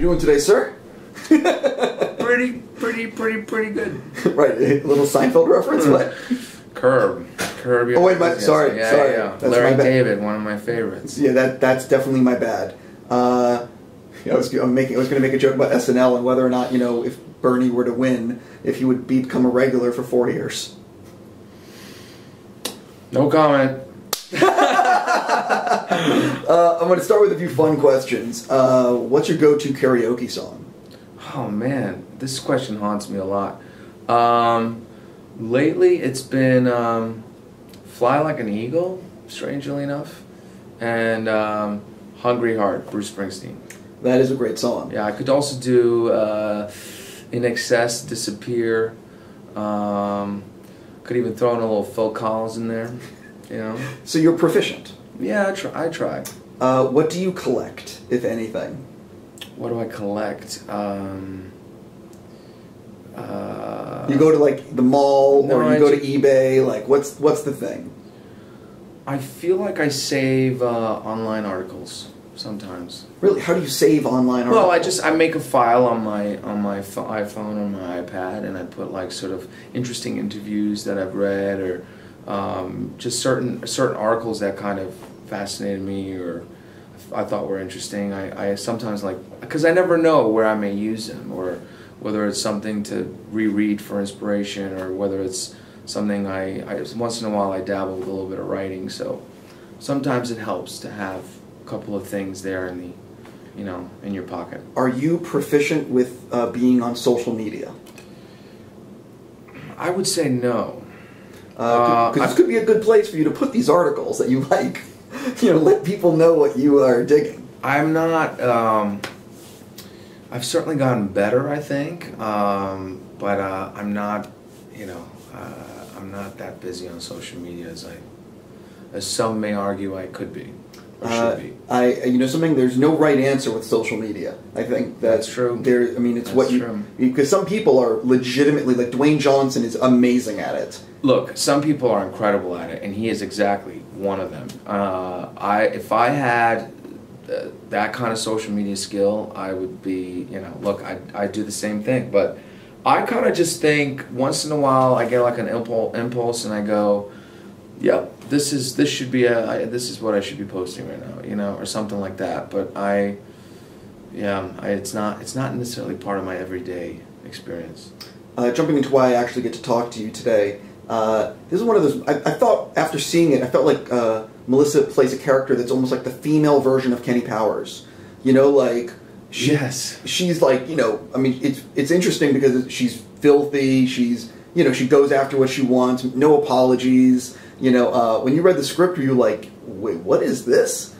you doing today, sir? pretty good. Right, a little Seinfeld reference, what? Curb. Oh wait, sorry. Yeah. That's Larry David, one of my favorites. Yeah, that's definitely my bad. I was going to make a joke about SNL and whether or not, you know, if Bernie were to win, if he would become a regular for 4 years. No comment. I'm going to start with a few fun questions. What's your go-to karaoke song? Oh man, this question haunts me a lot. Lately it's been Fly Like an Eagle, strangely enough, and Hungry Heart, Bruce Springsteen. That is a great song. Yeah, I could also do In Excess, Disappear. Could even throw in a little Phil Collins in there, you know. So you're proficient. Yeah, I try. What do you collect, if anything? What do I collect? You go to like the mall, no, or you go to eBay. Like, what's the thing? I feel like I save online articles sometimes. Really? How do you save online articles? Well, I make a file on my iPhone or my iPad, and I put like sort of interesting interviews that I've read, or just certain articles that kind of fascinated me or I thought were interesting. I sometimes, like, because I never know where I may use them, or whether it's something to reread for inspiration, or whether it's something I once in a while I dabble with a little bit of writing. So sometimes it helps to have a couple of things there in the, you know, in your pocket. Are you proficient with being on social media? I would say no. This could be a good place for you to put these articles that you like. You know, let people know what you are digging. I'm not. I've certainly gotten better, I think, but I'm not. You know, I'm not that busy on social media as some may argue I could be or should be. You know something? There's no right answer with social media. I think that's true. There, I mean, it's what you, because some people are legitimately, like Dwayne Johnson is amazing at it. Look, some people are incredible at it, and he is exactly one of them. If I had that kind of social media skill, I would be, you know, look, I do the same thing, but I kind of just think once in a while I get like an impulse and I go, yep, this is what I should be posting right now, you know, or something like that. But it's not necessarily part of my everyday experience. Jumping into why I actually get to talk to you today, this is one of those, I thought after seeing it, I felt like Melissa plays a character that's almost like the female version of Kenny Powers. You know, like, she's like, you know, I mean, it's interesting because she's filthy, she's, you know, she goes after what she wants, no apologies. You know, when you read the script, were you like, wait, what is this?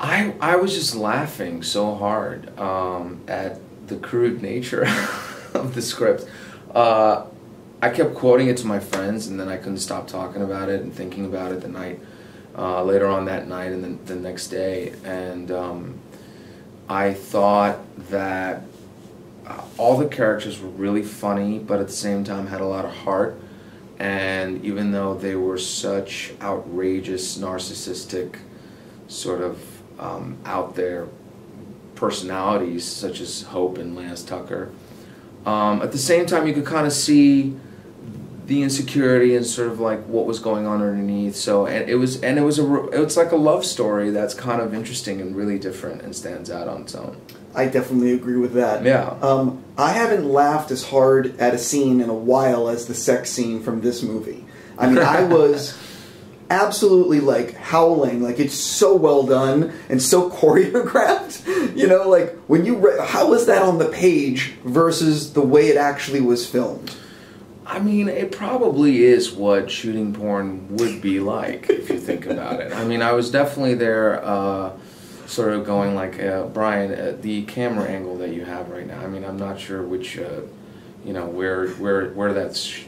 I was just laughing so hard at the crude nature of the script. I kept quoting it to my friends, and then I couldn't stop talking about it and thinking about it the night, later on that night and then the next day. And I thought that all the characters were really funny, but at the same time had a lot of heart. And even though they were such outrageous, narcissistic, sort of out there personalities, such as Hope and Lance Tucker, at the same time you could kind of see the insecurity and sort of like what was going on underneath. So, and it's like a love story that's kind of interesting and really different and stands out on its own. I definitely agree with that. Yeah. I haven't laughed as hard at a scene in a while as the sex scene from this movie. I mean, I was absolutely like howling. Like, it's so well done and so choreographed. You know, like when you how is that on the page versus the way it actually was filmed? I mean, it probably is what shooting porn would be like, if you think about it. I mean, I was definitely there sort of going like, Brian, the camera angle that you have right now, I mean, I'm not sure which, you know, where that's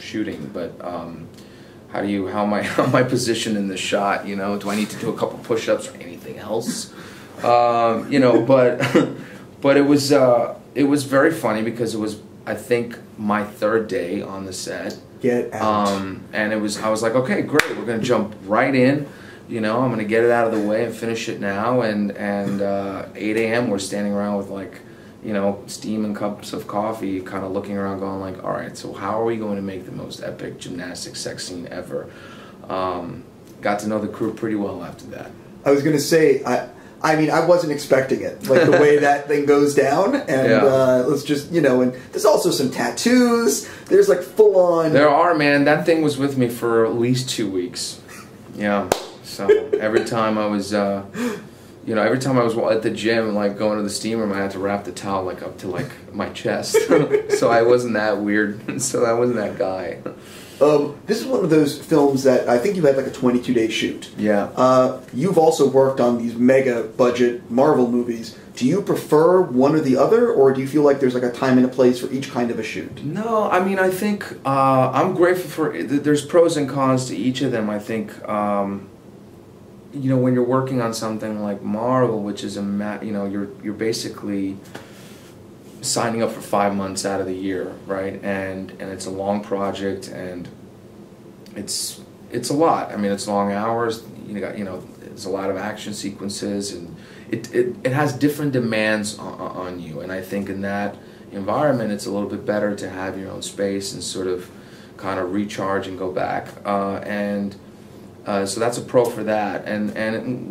shooting, but how am I positioned in the shot, you know? Do I need to do a couple push-ups or anything else? You know, but it was very funny because it was, I think, my third day on the set. Get out. And I was like, okay, great, we're gonna jump right in. you know, I'm gonna get it out of the way and finish it now. And 8 a.m. we're standing around with, like, you know, steam and cups of coffee, kind of looking around going like, all right, so how are we going to make the most epic gymnastic sex scene ever? Got to know the crew pretty well after that. I was gonna say, I mean, I wasn't expecting it, like the way that thing goes down, and yeah. Let's just, you know, and there's also some tattoos, there's like full on... There are, man, that thing was with me for at least 2 weeks, yeah, so every time I was, you know, every time I was at the gym, like going to the steam room, I had to wrap the towel like up to like my chest, so I wasn't that weird, so I wasn't that guy. This is one of those films that I think you had like a 22-day shoot. Yeah. You've also worked on these mega-budget Marvel movies. Do you prefer one or the other, or do you feel like there's like a time and a place for each kind of a shoot? No, I mean, I think I'm grateful for... There's pros and cons to each of them. I think, you know, when you're working on something like Marvel, which is a... you know, you're basically... signing up for 5 months out of the year, right? And it's a long project, and it's a lot. I mean, it's long hours. You got, you know, there's a lot of action sequences, and it has different demands on you. And I think in that environment, it's a little bit better to have your own space and sort of kind of recharge and go back. So that's a pro for that. And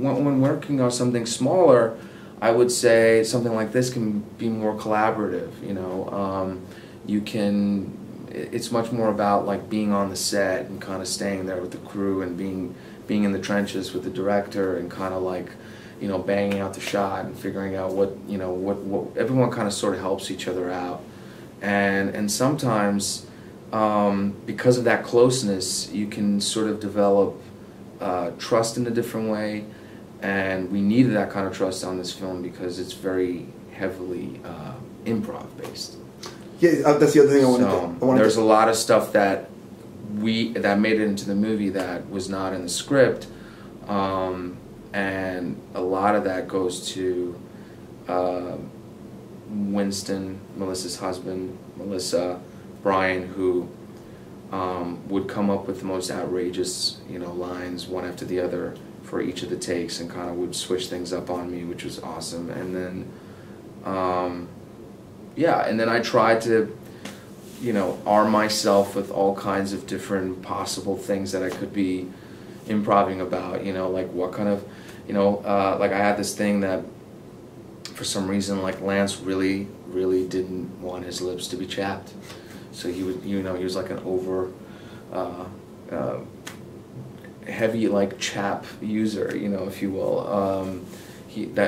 when working on something smaller, I would say something like this can be more collaborative, you know, you can, it's much more about like being on the set and kind of staying there with the crew and being in the trenches with the director and kind of like, you know, banging out the shot and figuring out what, you know, what everyone kind of sort of helps each other out. And sometimes because of that closeness, you can sort of develop trust in a different way. And we needed that kind of trust on this film because it's very heavily improv based. Yeah, that's the other thing I wanted to. There's a lot of stuff that that made it into the movie that was not in the script, and a lot of that goes to Winston, Melissa's husband, Melissa, Brian, who would come up with the most outrageous, you know, lines one after the other for each of the takes, and kind of would switch things up on me, which was awesome. And then, yeah, and then I tried to, you know, arm myself with all kinds of different possible things that I could be improvising about, you know, like what kind of, you know, like I had this thing that for some reason, like Lance really, really didn't want his lips to be chapped. So he would, you know, he was like an over, heavy like chap user, you know, if you will.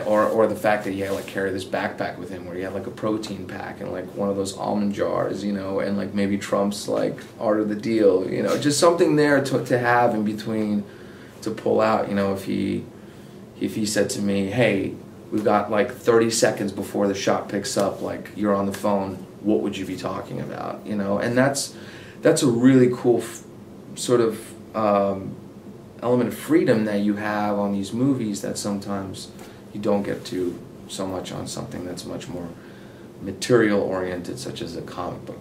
Or the fact that he had like carry this backpack with him where he had like a protein pack and like one of those almond jars, you know, and like maybe Trump's like Art of the Deal, you know, just something there to have in between to pull out, you know, if he said to me, hey, we've got like 30 seconds before the shot picks up, like you're on the phone, what would you be talking about, you know? And that's a really cool sort of element of freedom that you have on these movies that sometimes you don't get to so much on something that's much more material oriented, such as a comic book.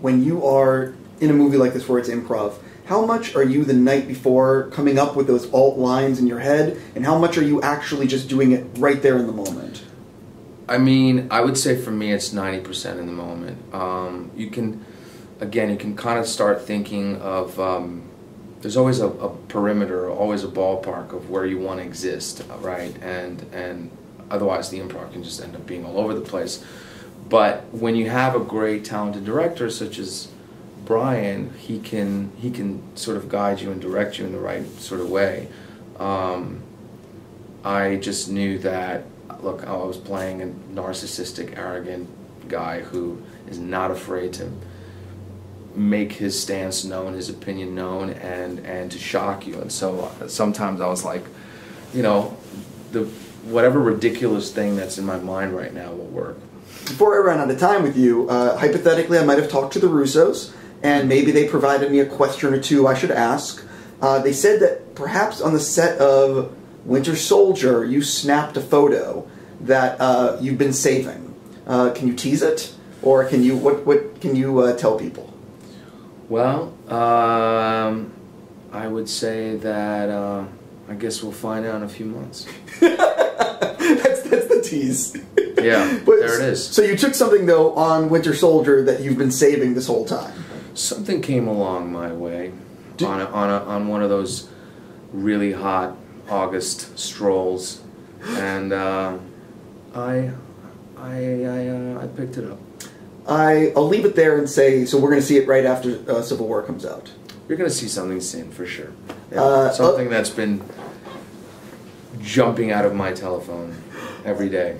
When you are in a movie like this where it's improv, how much are you the night before coming up with those alt lines in your head, and how much are you actually just doing it right there in the moment? I mean, I would say for me it's 90% in the moment. You can, again, you can kind of start thinking of there's always a perimeter, always a ballpark of where you want to exist, right? And otherwise the improv can just end up being all over the place. But when you have a great, talented director such as Brian, he can sort of guide you and direct you in the right sort of way. I just knew that, look, I was playing a narcissistic, arrogant guy who is not afraid to make his stance known, his opinion known, and to shock you. And so sometimes I was like, you know, whatever ridiculous thing that's in my mind right now will work. Before I ran out of time with you, hypothetically I might have talked to the Russos, and maybe they provided me a question or two I should ask. They said that perhaps on the set of Winter Soldier you snapped a photo that you've been saving. Can you tease it? Or can you, what can you tell people? Well, I would say that I guess we'll find out in a few months. That's the tease. Yeah, but, there it is. So you took something, though, on Winter Soldier that you've been saving this whole time. Something came along my way on one of those really hot August strolls, and I picked it up. I'll leave it there and say, so we're going to see it right after Civil War comes out. You're going to see something soon, for sure. Yeah, something that's been jumping out of my telephone every day.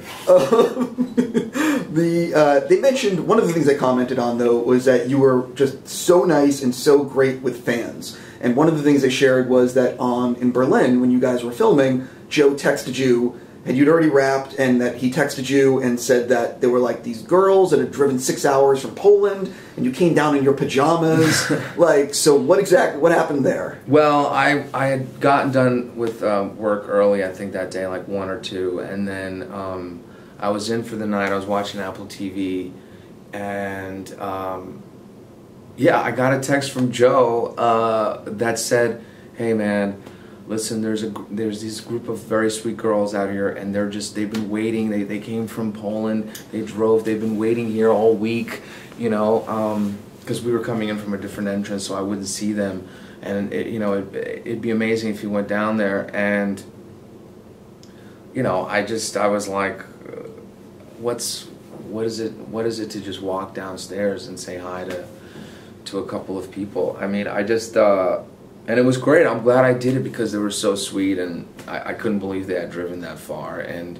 They mentioned, one of the things I commented on, though, was that you were just so nice and so great with fans. And one of the things they shared was that in Berlin, when you guys were filming, Joe texted you, and you'd already wrapped, and that he texted you and said that there were, like, these girls that had driven 6 hours from Poland, and you came down in your pajamas. Like, so what happened there? Well, I had gotten done with work early, I think, that day, like 1 or 2, and then I was in for the night. I was watching Apple TV, and yeah, I got a text from Joe that said, "Hey, man, listen, there's this group of very sweet girls out here, and they've been waiting. They came from Poland. They drove. They've been waiting here all week, you know, because we were coming in from a different entrance, so I wouldn't see them. And it, you know, it'd be amazing if you went down there." And you know, I was like, what is it to just walk downstairs and say hi to a couple of people? I mean, and it was great. I'm glad I did it because they were so sweet, and I couldn't believe they had driven that far. And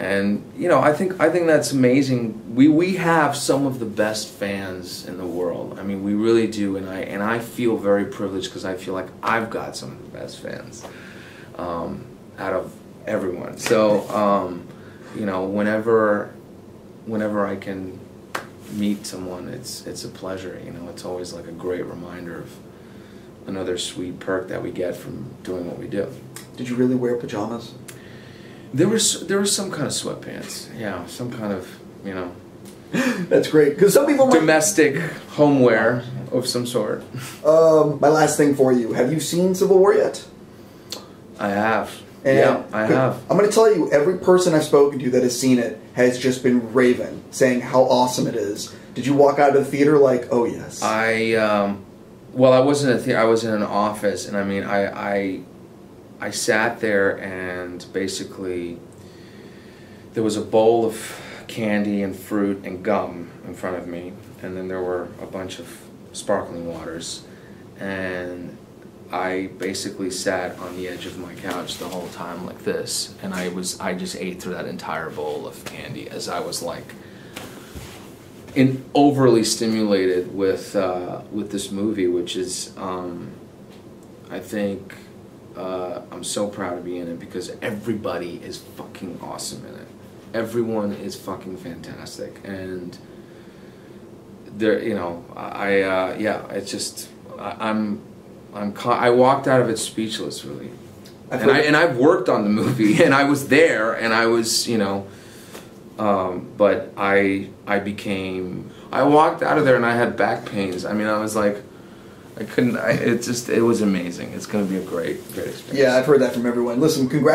you know, I think that's amazing. We have some of the best fans in the world. I mean, we really do. And I feel very privileged because I feel like I've got some of the best fans out of everyone. So you know, whenever I can meet someone, it's a pleasure. You know, it's always like a great reminder of another sweet perk that we get from doing what we do. Did you really wear pajamas? There were some kind of sweatpants. Yeah, some kind of, you know. That's great, because some people domestic homeware of some sort. My last thing for you: have you seen Civil War yet? I have. And yeah, I have. I'm going to tell you, every person I've spoken to that has seen it has just been raving, saying how awesome it is. Did you walk out of the theater like, oh yes? Well, I wasn't in a theater. I was in an office, and I mean, I sat there, and basically there was a bowl of candy and fruit and gum in front of me, and then there were a bunch of sparkling waters, and I basically sat on the edge of my couch the whole time like this, and I just ate through that entire bowl of candy as I was like overly stimulated with this movie, which is I think I'm so proud to be in it because everybody is fucking awesome in it. Everyone is fucking fantastic, and there, you know, yeah, it's just I walked out of it speechless, really. And I've worked on the movie, and I was there, and I was, you know, but I walked out of there, and I had back pains. I mean, I was like, I couldn't, it was amazing. It's going to be a great, great experience. Yeah, I've heard that from everyone. Listen, congrats.